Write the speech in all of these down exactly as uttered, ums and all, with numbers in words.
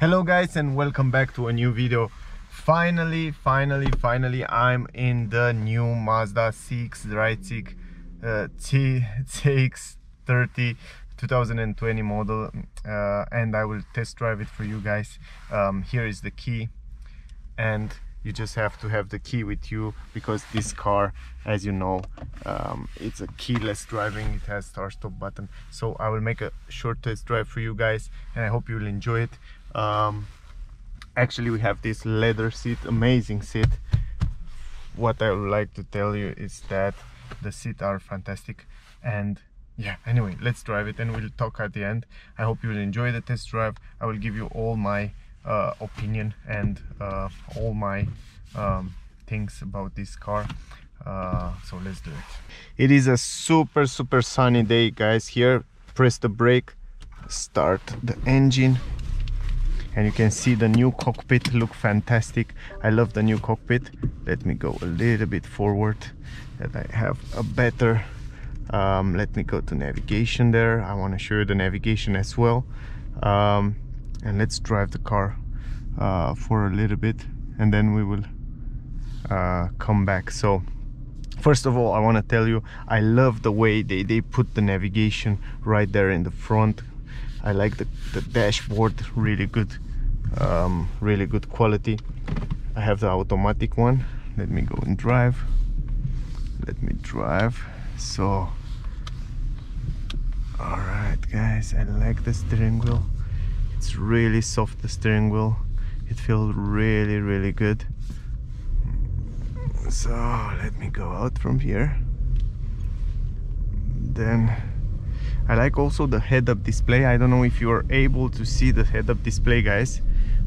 Hello guys, and welcome back to a new video. Finally, finally, finally I'm in the new Mazda C X thirty uh, C X thirty twenty twenty model, uh, and I will test drive it for you guys. Um, here is the key, and you just have to have the key with you because this car, as you know, um, it's a keyless driving. It has start-stop button, so I will make a short test drive for you guys, and I hope you'll enjoy it. Um actually, we have this leather seat, amazing seat. What I would like to tell you is that the seats are fantastic, and yeah, anyway, let's drive it and we'll talk at the end. I hope you'll enjoy the test drive. I will give you all my uh opinion and uh all my um things about this car, uh so let's do it. It is a super super sunny day, guys. Here, press the brake, start the engine, and you can see the new cockpit look fantastic. I love the new cockpit. Let me go a little bit forward that I have a better um, let me go to navigation there. I want to show you the navigation as well, um, and let's drive the car uh, for a little bit, and then we will uh, come back. So first of all, I want to tell you I love the way they, they put the navigation right there in the front. I like the, the dashboard, really good. Um, really good quality. I have the automatic one. Let me go and drive. Let me drive. So, alright guys, I like the steering wheel. It's really soft, the steering wheel. It feels really, really good. So, let me go out from here. Then, I like also the head-up display. I don't know if you are able to see the head-up display, guys,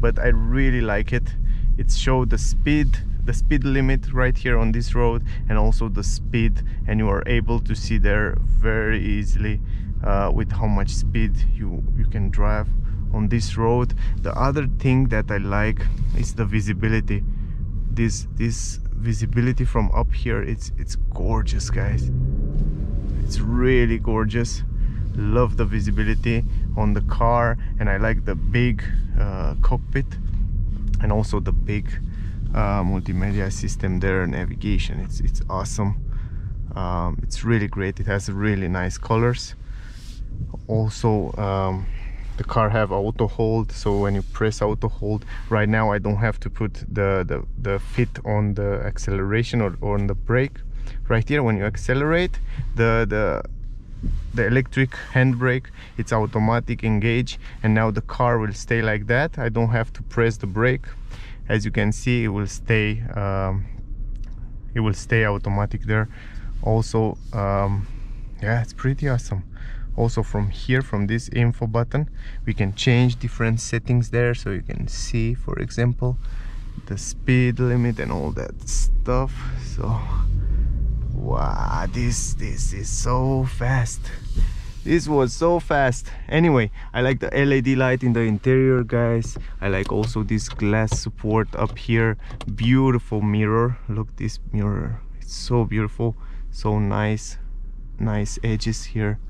but I really like it. It shows the speed, the speed limit right here on this road, and also the speed, and you are able to see there very easily uh, with how much speed you, you can drive on this road. The other thing that I like is the visibility. This, this visibility from up here, it's, it's gorgeous, guys. It's really gorgeous. Love the visibility on the car, and I like the big uh, cockpit, and also the big uh, multimedia system there, navigation. It's, it's awesome. Um, it's really great. It has really nice colors. Also, um, the car have auto hold, so when you press auto hold, right now I don't have to put the, the, the foot on the acceleration or, or on the brake. Right here, when you accelerate, the, the the electric handbrake, it's automatic engage, and now the car will stay like that. I don't have to press the brake. As you can see, it will stay um, it will stay automatic there. Also, um, yeah, it's pretty awesome. Also, from here, from this info button, we can change different settings there, so you can see, for example, the speed limit and all that stuff. So wow, this this is so fast. This was so fast. Anyway, I like the L E D light in the interior, guys. I like also this glass support up here. Beautiful mirror. Look, this mirror, it's so beautiful. So nice, nice edges here.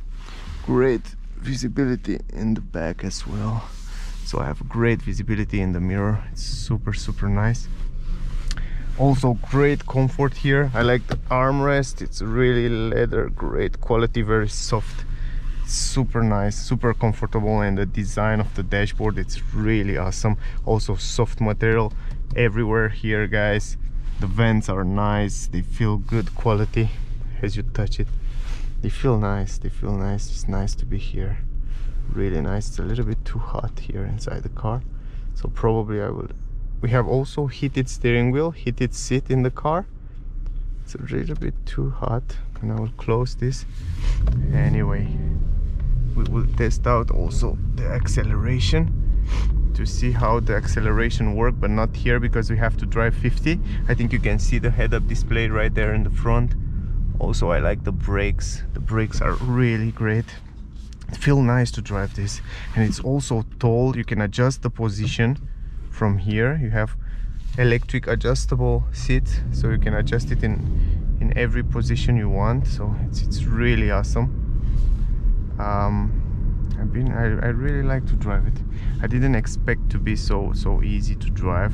Great visibility in the back as well. So I have great visibility in the mirror. It's super, super nice. Also great comfort here. I like the armrest. It's really leather, great quality, very soft, super nice, super comfortable, and the design of the dashboard, it's really awesome. Also soft material everywhere here, guys. The vents are nice, they feel good quality as you touch it. They feel nice, they feel nice. It's nice to be here, really nice. It's a little bit too hot here inside the car, so probably I will. We have also heated steering wheel, heated seat in the car. It's a little bit too hot, and I will close this. Anyway, we will test out also the acceleration to see how the acceleration works, but not here because we have to drive fifty. I think you can see the head-up display right there in the front. Also, I like the brakes. The brakes are really great. It feels nice to drive this, and it's also tall. You can adjust the position. From here you have electric adjustable seats, so you can adjust it in in every position you want. So it's, it's really awesome. um, I've been I, I really like to drive it. I didn't expect to be so so easy to drive.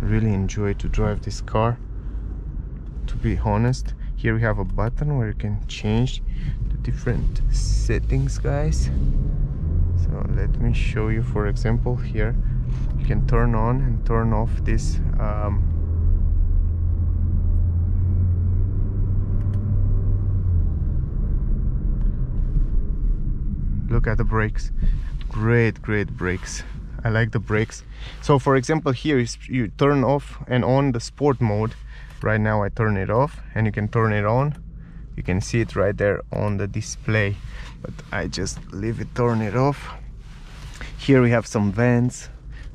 Really enjoy to drive this car, to be honest. Here we have a button where you can change the different settings, guys. So let me show you, for example, here you can turn on and turn off this um, look at the brakes. Great, great brakes. I like the brakes. So for example, here is you turn off and on the sport mode. Right now I turn it off and you can turn it on. You can see it right there on the display, but I just leave it, turn it off. Here we have some vents.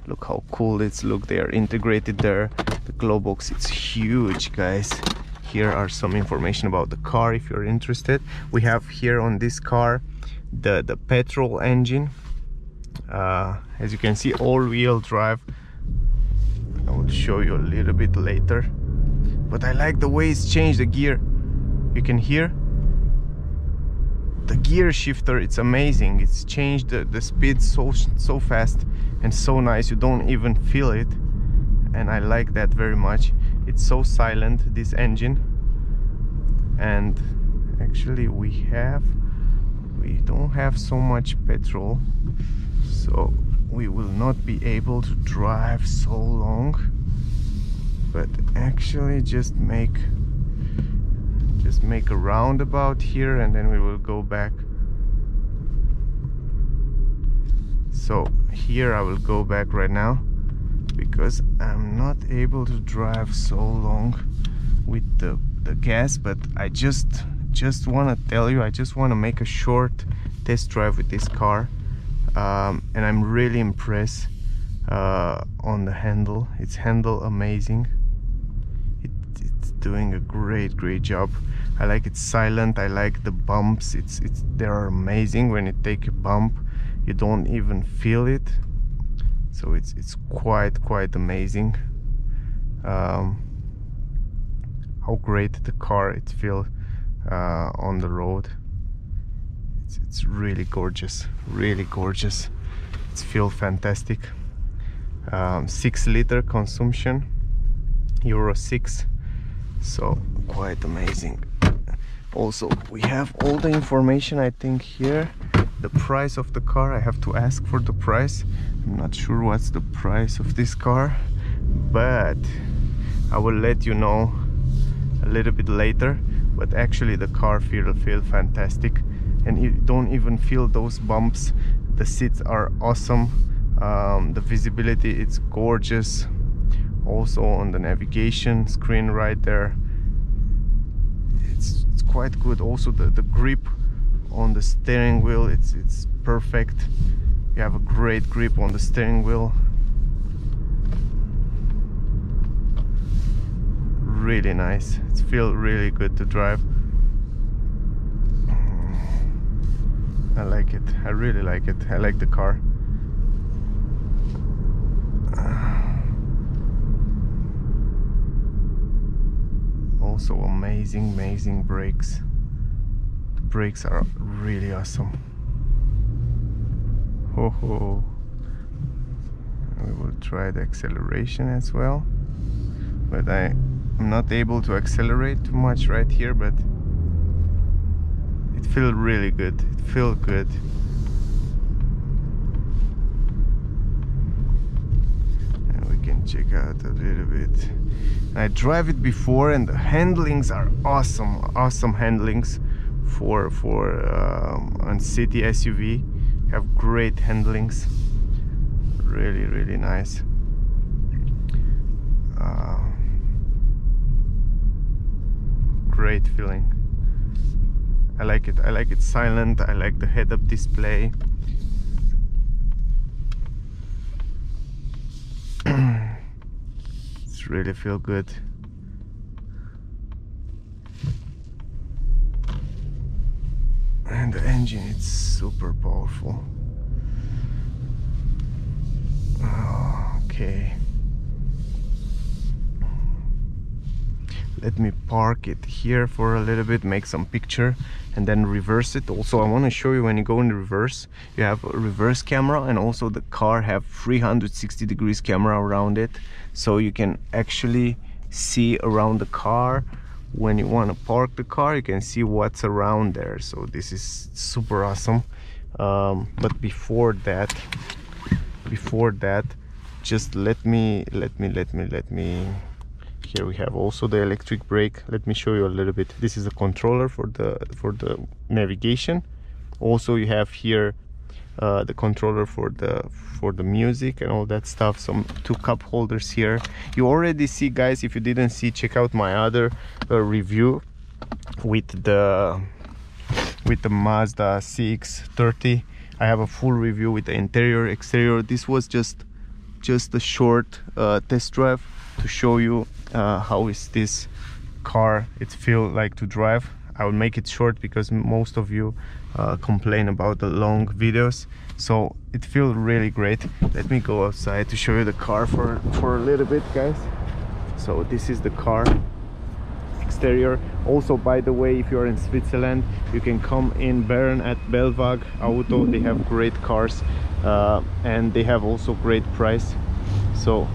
Look how cool it's, look, they are integrated there. The glove box, it's huge, guys. Here are some information about the car if you're interested. We have here on this car the the petrol engine, uh, as you can see, all-wheel drive. I will show you a little bit later, but I like the way it's changed the gear. You can hear the gear shifter, it's amazing. It's changed the, the speed so so fast and so nice, you don't even feel it, and I like that very much. It's so silent, this engine. And actually we have we don't have so much petrol, so we will not be able to drive so long, but actually just make just make a roundabout here and then we will go back. So here I will go back right now because I'm not able to drive so long with the, the gas, but I just just want to tell you, I just want to make a short test drive with this car, um, and I'm really impressed uh, on the handle. It's handle amazing. It, it's doing a great great job. I like it's silent. I like the bumps. It's it's they are amazing. When you take a bump, you don't even feel it. So it's it's quite quite amazing. Um, how great the car it feels. Uh, on the road, it's, it's really gorgeous, really gorgeous. It's feel fantastic. um, six liter consumption, Euro six, so quite amazing. Also we have all the information, I think, here. The price of the car, I have to ask for the price. I'm not sure what's the price of this car, but I will let you know a little bit later. But actually the car feel feel fantastic, and you don't even feel those bumps. The seats are awesome. Um, the visibility, it's gorgeous. Also on the navigation screen right there, it's, it's quite good. Also the, the grip on the steering wheel, it's it's perfect. You have a great grip on the steering wheel. Really nice. It feels really good to drive. I like it. I really like it. I like the car. Also amazing, amazing brakes. The brakes are really awesome. Ho ho. We will try the acceleration as well, but I I'm not able to accelerate too much right here, but it feels really good. It feels good. And we can check out a little bit. I drive it before, and the handlings are awesome, awesome handlings for for um, on city S U V. Have great handlings. Really, really nice. Uh, Great feeling. I like it. I like it silent. I like the head-up display. It's really feel good. And the engine, it's super powerful. Okay. Let me park it here for a little bit, make some picture, and then reverse it. Also, I want to show you when you go in reverse, you have a reverse camera, and also the car have three hundred sixty degrees camera around it, so you can actually see around the car. When you want to park the car, you can see what's around there. So this is super awesome. Um, but before that, before that, just let me, let me, let me, let me. Here we have also the electric brake. Let me show you a little bit. This is a controller for the for the navigation. Also, you have here uh, the controller for the for the music and all that stuff. Some two cup holders here. You already see, guys. If you didn't see, check out my other uh, review with the. with the Mazda C X thirty. I have a full review with the interior, exterior. This was just just a short uh, test drive to show you uh, how is this car it feel like to drive. I will make it short because most of you uh, complain about the long videos, so it feels really great. Let me go outside to show you the car for for a little bit, guys. So this is the car exterior. Also, by the way, if you're in Switzerland, you can come in Bern at Belwag Auto. They have great cars uh, and they have also great price. So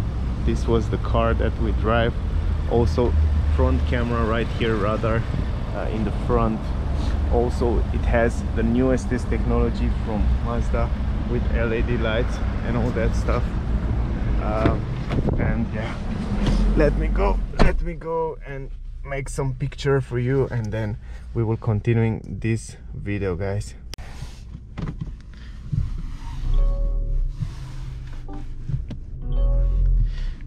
this was the car that we drive. Also front camera right here, radar uh, in the front. Also it has the newest technology from Mazda with L E D lights and all that stuff. Uh, and yeah, let me go, let me go and make some picture for you, and then we will continuing this video, guys.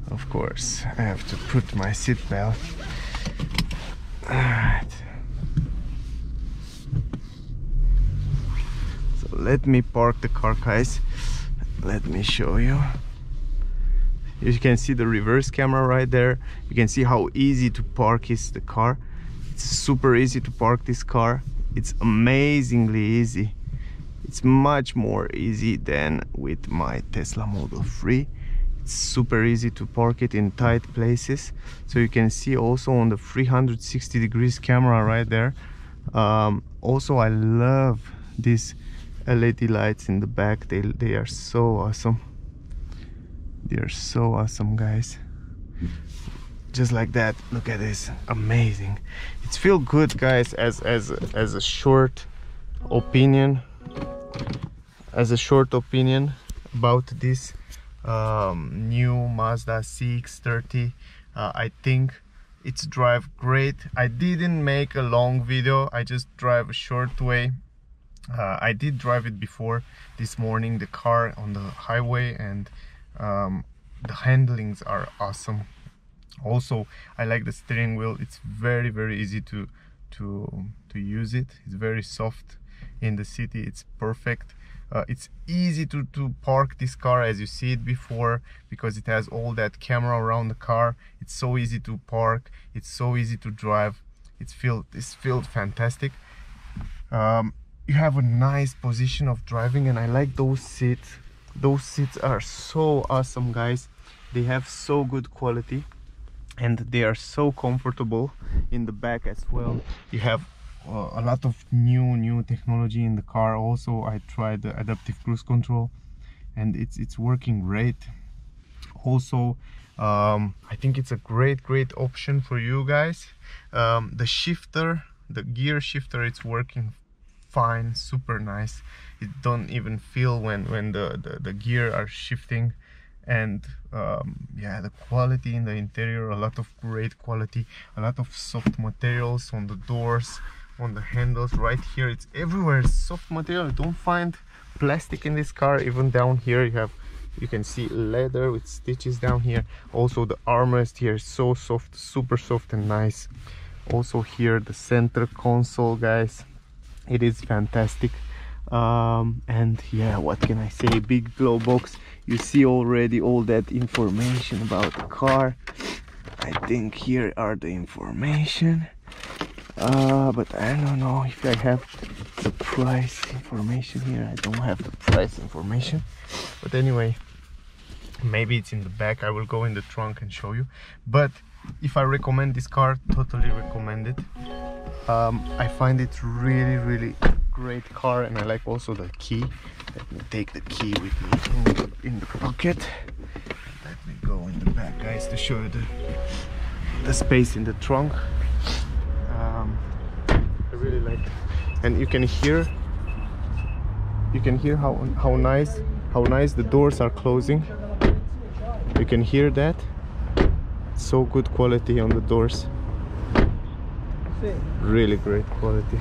Of course, I have to put my seatbelt. All right. So let me park the car, guys. Let me show you. You can see the reverse camera right there. You can see how easy to park is the car. It's super easy to park this car. It's amazingly easy. It's much more easy than with my Tesla Model three. It's super easy to park it in tight places. So you can see also on the three hundred sixty degrees camera right there. Um, also, I love these L E D lights in the back. They, they are so awesome. They're so awesome, guys. Just like that. Look at this. Amazing. It feels good, guys. As as as a short opinion, as a short opinion about this um, new Mazda C X thirty. Uh, I think it's drive great. I didn't make a long video. I just drive a short way. Uh, I did drive it before this morning, the car on the highway, and. Um, the handlings are awesome. Also, I like the steering wheel. It's very very easy to to to use it. It's very soft in the city. It's perfect. Uh, it's easy to, to park this car as you see it before, because it has all that camera around the car. It's so easy to park. It's so easy to drive. It's feel, it's feel fantastic. Um, you have a nice position of driving, and I like those seats. Those seats are so awesome, guys. They have so good quality and they are so comfortable in the back as well. You have uh, a lot of new new technology in the car. Also, I tried the adaptive cruise control and it's it's working great. Also, um, I think it's a great great option for you guys. Um, the shifter, the gear shifter, it's working fine, super nice. It don't even feel when when the the, the gear are shifting. And um, yeah, the quality in the interior, a lot of great quality, a lot of soft materials on the doors, on the handles right here. It's everywhere soft material. You don't find plastic in this car. Even down here you have, you can see leather with stitches down here. Also the armrest here is so soft, super soft and nice. Also here the center console, guys. It is fantastic. Um, and yeah, what can I say? Big glow box. You see already all that information about the car. I think here are the information, uh, but I don't know if I have the price information here. I don't have the price information, but anyway, maybe it's in the back. I will go in the trunk and show you. But if I recommend this car, totally recommend it. um, I find it really really great car, and I like also the key. Let me take the key with me in the pocket. Let me go in the back, guys, to show you the, the space in the trunk. um, I really like it. And you can hear you can hear how, how nice how nice the doors are closing. You can hear that. So good quality on the doors, really great quality.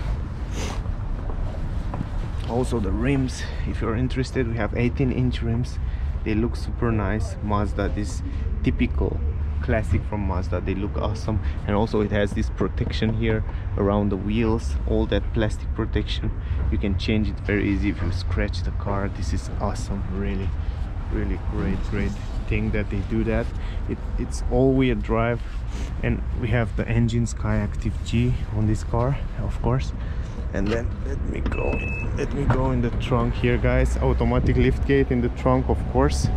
Also the rims, if you're interested, we have eighteen inch rims. They look super nice. Mazda, this typical classic from Mazda, they look awesome. And also it has this protection here around the wheels, all that plastic protection. You can change it very easy if you scratch the car. This is awesome, really really great great thing that they do that. It, it's all-wheel drive, and we have the engine Skyactiv-G on this car, of course. And then let me go let me go in the trunk here, guys. Automatic lift gate in the trunk, of course.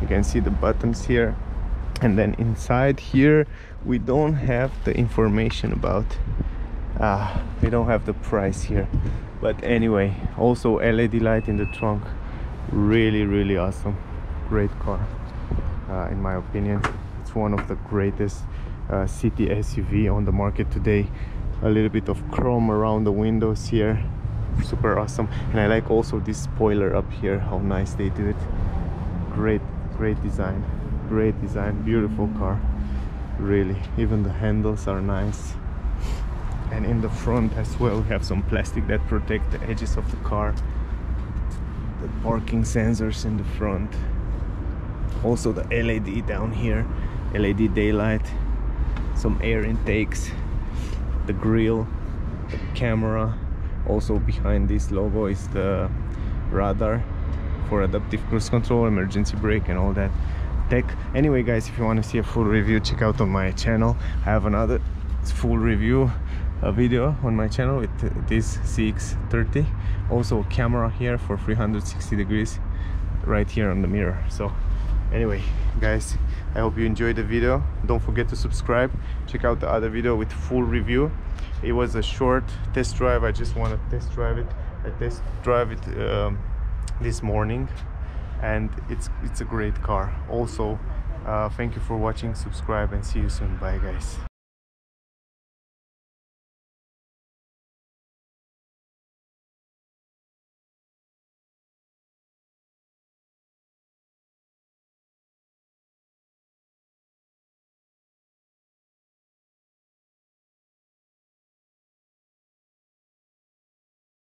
You can see the buttons here. And then inside here we don't have the information about uh, we don't have the price here, but anyway, also L E D light in the trunk. Really really awesome, great car, uh, in my opinion. It's one of the greatest uh, city S U V on the market today. A little bit of chrome around the windows here, super awesome. And I like also this spoiler up here, how nice they do it. Great great design, great design beautiful car, really. Even the handles are nice. And in the front as well we have some plastic that protect the edges of the car. The parking sensors in the front, also the L E D down here, L E D daylight, some air intakes, the grille, the camera. Also behind this logo is the radar for adaptive cruise control, emergency brake, and all that tech. Anyway, guys, if you want to see a full review, check out on my channel. I have another full review a video on my channel with this C X thirty. Also camera here for three hundred sixty degrees right here on the mirror. So anyway, guys, I hope you enjoyed the video. Don't forget to subscribe. Check out the other video with full review. It was a short test drive. I just want to test drive it. I test drive it um, this morning, and it's it's a great car. Also, uh, thank you for watching. Subscribe and see you soon. Bye, guys.